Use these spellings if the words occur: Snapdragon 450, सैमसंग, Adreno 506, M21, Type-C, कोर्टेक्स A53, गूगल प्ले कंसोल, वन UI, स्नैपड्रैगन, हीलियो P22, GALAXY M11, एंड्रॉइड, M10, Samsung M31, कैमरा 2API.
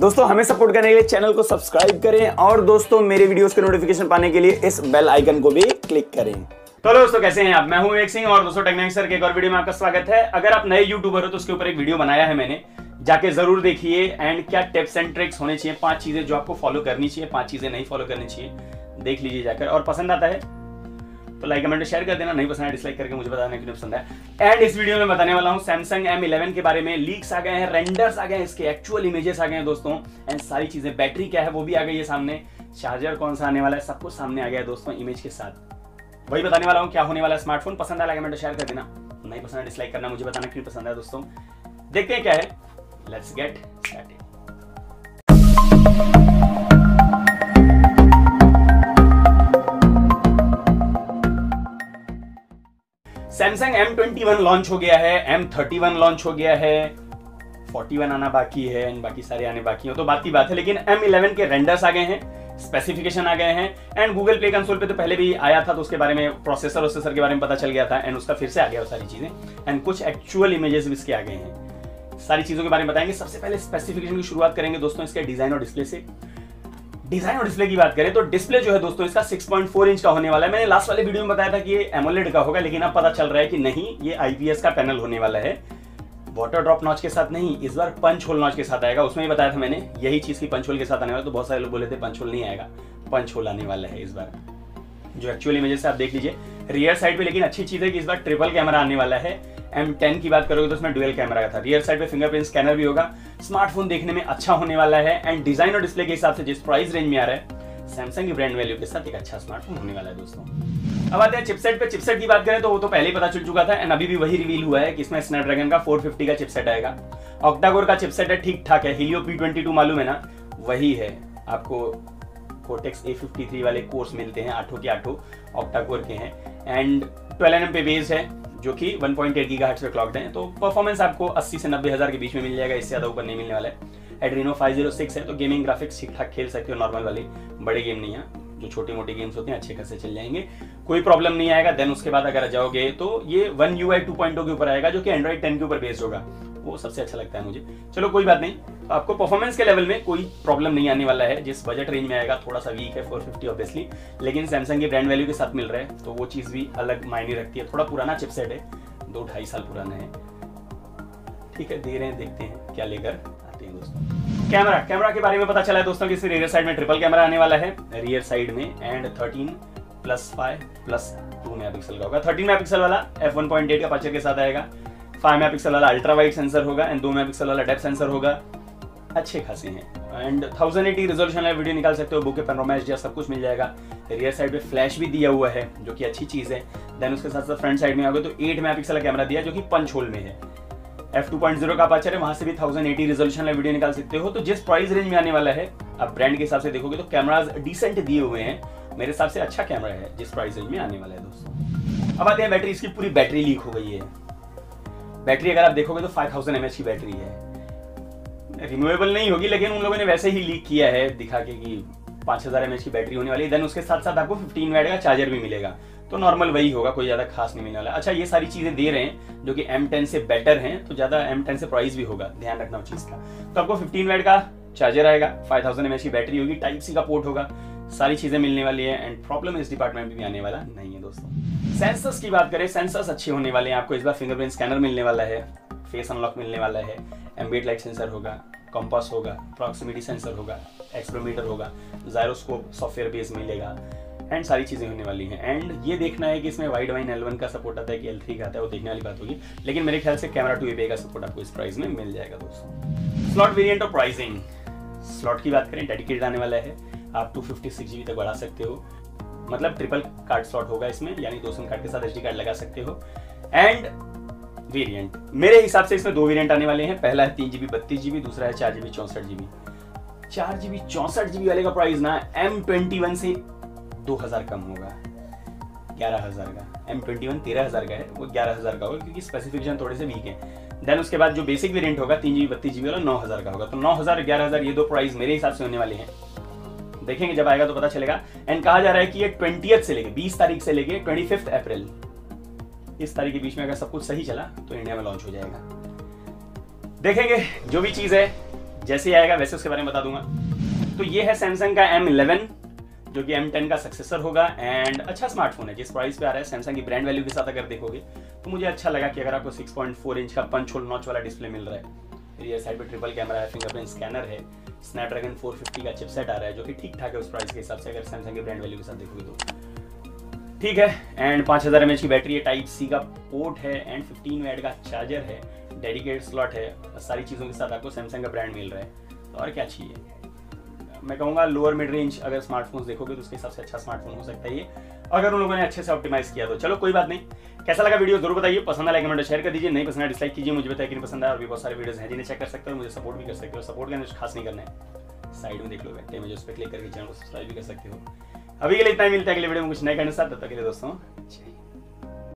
दोस्तों हमें सपोर्ट करने के लिए चैनल को सब्सक्राइब करें और दोस्तों मेरे वीडियोस के नोटिफिकेशन पाने के लिए इस बेल आइकन को भी क्लिक करें। तो दोस्तों कैसे हैं आप, मैं हूं एक सिंह और दोस्तों टेक्निक सर के एक और वीडियो में आपका स्वागत है। अगर आप नए यूट्यूबर हो तो उसके ऊपर एक वीडियो बनाया है मैंने, जाके जरूर देखिए। एंड क्या टिप्स एंड ट्रिक्स होने चाहिए, 5 चीजें जो आपको फॉलो करनी चाहिए, 5 चीजें नहीं फॉलो करनी चाहिए, देख लीजिए जाकर। और पसंद आता है तो लाइक कमेंट शेयर कर देना, नहीं पसंद है डिसलाइक करके मुझे बताना कि नहीं पसंद है। एंड इस वीडियो में बताने वाला हूँ सैमसंग M11 के बारे में। लीक्स आ गए हैं, रेंडर्स आ गए हैं, इसके एक्चुअल इमेजेस आ गए हैं दोस्तों, एंड सारी चीजें। बैटरी क्या है वो भी आ गई है सामने, चार्जर कौन सा आने वाला है, सब कुछ सामने आ गया है दोस्तों इमेज के साथ। वही बताने वाला हूँ क्या होने वाला है स्मार्टफोन। पसंद आया लाइक कमेंट शेयर कर देना, नहीं पसंद है डिसलाइक करना, मुझे बताना क्यों पसंद है दोस्तों। देखते हैं क्या है, let's get started. सैमसंग M21 launch हो गया है, M31 लॉन्च हो गया है, 41 आना बाकी है, एंड बाकी सारे आने बाकी हैं, तो बात की बात है। लेकिन M11 के रेंडर्स आ गए हैं, स्पेसिफिकेशन आ गए हैं, एंड गूगल प्ले कंसोल पे तो पहले भी आया था, तो उसके बारे में प्रोसेसर के बारे में पता चल गया था, एंड उसका फिर से आ गया वो सारी चीजें, एंड कुछ एक्चुअल इमेजेस भी इसके आ गए हैं। सारी चीजों के बारे में बताएंगे। सबसे पहले स्पेसिफिकेशन की शुरुआत करेंगे दोस्तों इसके डिजाइन और डिस्प्ले से। डिजाइन और डिस्प्ले की बात करें तो डिस्प्ले जो है दोस्तों इसका 6.4 इंच का होने वाला है। मैंने लास्ट वाले वीडियो में बताया था कि ये एमोलेड का होगा, लेकिन अब पता चल रहा है कि नहीं, ये आईपीएस का पैनल होने वाला है। वाटर ड्रॉप नॉच के साथ नहीं, इस बार पंच होल नॉच के साथ आएगा। उसमें भी बताया था मैंने यही चीज की पंच होल के साथ आने वाला, तो बहुत सारे लोग बोले थे पंच होल नहीं आएगा, पंच होल आने वाला है इस बार, जो एक्चुअल इमेजेस आप देख लीजिए रियर साइड पे। लेकिन अच्छी चीज है कि इस बार ट्रिपल कैमरा आने वाला है। M10 की बात करोगे तो उसमें डुअल कैमरा था, रियर साइड पे फिंगरप्रिंट स्कैनर भी होगा। स्मार्टफोन देखने में अच्छा होने वाला है, एंड डिजाइन और डिस्प्ले के हिसाब से जिस प्राइस रेंज में आ रहा है, सैमसंग की ब्रांड वैल्यू के साथ एक अच्छा स्मार्टफोन होने वाला है दोस्तों। अब आते हैं चिपसेट पे। चिपसेट की बात करें तो वो तो पहले ही पता चल चुका था, एंड अभी भी वही रिवील हुआ है कि इसमें स्नैपड्रैगन का 450 का चिपसेट आएगा। ऑक्टाकोर का चिपसेट है, ठीक ठाक है। हीलियो P22 मालूम है ना, वही है। आपको कोर्टेक्स A53 वाले कोर्स मिलते हैं, 8 के 8 ऑक्टाकोर के हैं, एंड 12nm पे बेस्ड है, जो कि 1.8 गीगाहर्ट्ज़ पे क्लॉक्ड हैं। तो परफॉर्मेंस आपको 80 से 90 हज़ार के बीच में मिल जाएगा, इससे ज़्यादा ऊपर नहीं मिलने वाला है। एड्रीनो 506 है, तो गेमिंग ग्राफिक्स ठीक ठाक खेल सकते हो, नॉर्मल वाले बड़े गेम नहीं है, जो छोटे मोटे गेम्स होते हैं अच्छे खासे चल जाएंगे, कोई प्रॉब्लम नहीं आएगा। देन उसके बाद अगर जाओगे तो ये वन UI 2.0 के ऊपर आएगा, जो कि एंड्रॉइड 10 के ऊपर बेस्ड होगा, वो सबसे अच्छा लगता है मुझे। चलो कोई बात नहीं, तो आपको परफॉर्मेंस के लेवल में कोई प्रॉब्लम नहीं आने वाला है। जिस बजट रेंज में आएगा थोड़ा सा वीक है 450 ऑब्वियसली, लेकिन सैमसंग की ब्रांड वैल्यू के साथ मिल रहा है, तो वो चीज़ भी अलग मायने रखती है। थोड़ा पुराना चिपसेट है, 2-2.5 साल पुराना है, ठीक है, दे रहे हैं, देखते हैं क्या लेकर आते हैं दोस्तों। कैमरा के बारे में पता चला है दोस्तों कि इसमें रियर साइड में ट्रिपल कैमरा आने वाला है, रियर साइड में, एंड 13+5+2 मेगापिक्सल का होगा। 13 मेगापिक्सल वाला f1.8 का अपर्चर के साथ आएगा, 5 मेगापिक्सल वाला अल्ट्रा वाइड सेंसर होगा, एंड 2 मेगापिक्सल वाला डेप्थ सेंसर होगा। अच्छे खासे हैं, एंड 1080 रिजोल्यूशन वाला वीडियो निकाल सकते हो, बुके पैनोरामा HDR सब कुछ मिल जाएगा। रियर साइड पे फ्लैश भी दिया हुआ है, जो कि अच्छी चीज़ है। देन उसके साथ साथ फ्रंट साइड में आओगे तो 8 मेगापिक्सल का कैमरा दिया, जो कि पंच होल में है। f2.0 का अपर्चर है, वहाँ से भी 1080 रिजोल्यूशन वाला वीडियो निकाल सकते हो। तो जिस प्राइस रेंज में आने वाला है, आप ब्रांड के हिसाब से देखोगे तो कैमराज डिसेंट दिए हुए हैं, मेरे हिसाब से अच्छा कैमरा है जिस प्राइस रेंज में आने वाला है दोस्तों। अब आते हैं बैटरी। इसकी पूरी बैटरी लीक हो गई है। बैटरी अगर आप देखोगे तो 5000 mAh की बैटरी है, रिमूवेबल नहीं होगी, लेकिन उन लोगों ने वैसे ही लीक किया है दिखा के कि 5000 mAh की बैटरी होने वाली है। देन उसके साथ साथ आपको 15W का चार्जर भी मिलेगा, तो नॉर्मल वही होगा, कोई ज़्यादा खास नहीं मिलने वाला। अच्छा, ये सारी चीज़ें दे रहे हैं जो कि M10 से बेटर हैं, तो ज़्यादा M10 से प्राइस भी होगा, ध्यान रखना उस चीज़ का। तो आपको 15W का चार्जर आएगा, 5000 mAh की बैटरी होगी, Type-C का पोर्ट होगा, सारी चीज़ें मिलने वाली है, एंड प्रॉब्लम इस डिपार्टमेंट में भी आने वाला नहीं है दोस्तों। सेंसर्स की बात करें, सेंसर्स अच्छे होने वाले हैं। आपको इस बार फिंगरप्रिंट स्कैनर मिलने वाला है, फेस अनलॉक मिलने वाला है, एम्बिएंट लाइट सेंसर होगा, कॉम्पास होगा, प्रॉक्सिमिटी सेंसर होगा, एक्सपेरोमीटर होगा, जायरोस्कोप सॉफ्टवेयर बेस मिलेगा, एंड सारी चीज़ें होने वाली हैं। एंड ये देखना है कि इसमें वाइड वाइन L1 का सपोर्ट आता है कि L3 का आता है, वो देखने वाली बात होगी, लेकिन मेरे ख्याल से कैमरा 2API का सपोर्ट आपको इस प्राइस में मिल जाएगा दोस्तों। स्लॉट वेरियंट और प्राइसिंग। स्लॉट की बात करें, डेडिकेटेड आने वाला है, आप 256 GB तक बढ़ा सकते हो, मतलब ट्रिपल कार्ड स्लॉट होगा इसमें, यानी 2 SIM कार्ड के साथ SD कार्ड लगा सकते हो। एंड वेरिएंट, मेरे हिसाब से इसमें 2 वेरिएंट आने वाले हैं, पहला है 3GB 32GB, दूसरा है 4GB 64GB। 4GB 64GB वाले का प्राइस ना M21 से 2000 कम होगा, 11000 का। M21 13000 का है, वो 11000 का होगा, क्योंकि स्पेसिफिकेशन थोड़े से वीक है। देन उसके बाद जो बेसिक वेरिएंट होगा 3GB 32GB वाला 9000 का होगा। तो 9000 11000 ये दो प्राइस मेरे हिसाब से होने वाले हैं, देखेंगे जब आएगा तो पता चलेगा। एंड कहा जा रहा है कि ये 20 तारीख से लेके 25 अप्रैल, इस तारीख के बीच में अगर सब कुछ सही चला तो इंडिया में लॉन्च हो जाएगा। देखेंगे, जो भी चीज़ है जैसे ही आएगा वैसे उसके बारे में बता दूंगा। तो ये है सैमसंग का M11 जो कि M10 का सक्सेसर होगा एंड अच्छा स्मार्टफोन है। जिस प्राइस पे आ रहा है सैमसंग की ब्रांड वैल्यू के साथ अगर देखोगे तो मुझे अच्छा लगा कि अगर आपको 6.4 इंच का पंच होल नॉच वाला डिस्प्ले मिल रहा है, फिर ये साइड पे ट्रिपल कैमरा है, फिंगरप्रिंट स्कैनर है, स्नैपड्रैगन 450 का चिपसेट आ रहा है जो कि ठीक ठाक है उस प्राइस के हिसाब से अगर सैमसंग की ब्रांड वैल्यू के साथ देखोगे तो ठीक है। एंड 5000 mAh की बैटरी है, Type-C का पोर्ट है एंड 15W का चार्जर है, डेडिकेटेड स्लॉट है, सारी चीज़ों के साथ आपको सैमसंग का ब्रांड मिल रहा है। तो और क्या चाहिए, मैं कहूँगा लोअर मिड रेंज अगर स्मार्टफोन्स देखोगे तो उसके हिसाब से अच्छा स्मार्टफोन हो सकता है ये, अगर उन लोगों ने अच्छे से ऑप्टिमाइज किया तो। चलो कोई बात नहीं, कैसा लगा वीडियो जरूर बताइए, पसंद आया कमेंट शेयर कर दीजिए, नहीं पसंद आया डिसलाइक कीजिए, मुझे बताया कि नहीं पसंद आया। और भी बहुत सारे वीडियोस हैं जिन्हें चेक कर सकते हो, मुझे सपोर्ट भी कर सकते हो। सपोर्ट करना कुछ खास नहीं करना है, साइड में देख लो बैठे मुझे, उस पर क्लिक करके चैनल को सब्सक्राइब भी कर सकते हो। अभी के लिए इतना ही, मिलता है अगले वीडियो में कुछ नए करने साथ, तब तक के लिए दोस्तों।